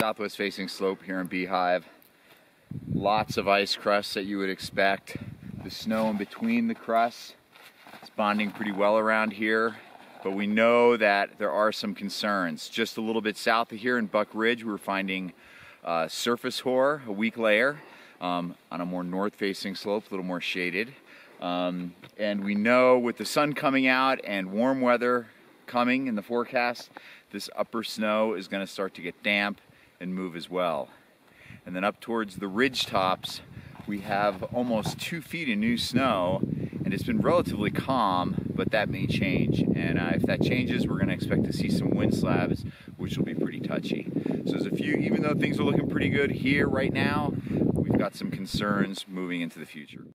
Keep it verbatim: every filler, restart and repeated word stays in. Southwest facing slope here in Beehive. Lots of ice crusts that you would expect. The snow in between the crusts is bonding pretty well around here, but we know that there are some concerns. Just a little bit south of here in Buck Ridge, we're finding uh, surface hoar, a weak layer, um, on a more north-facing slope, a little more shaded. Um, and we know with the sun coming out and warm weather coming in the forecast, this upper snow is going to start to get damp and move as well. And then up towards the ridge tops, we have almost two feet of new snow, and it's been relatively calm, but that may change. And uh, if that changes, we're going to expect to see some wind slabs, which will be pretty touchy. So there's a few, even though things are looking pretty good here right now, we've got some concerns moving into the future.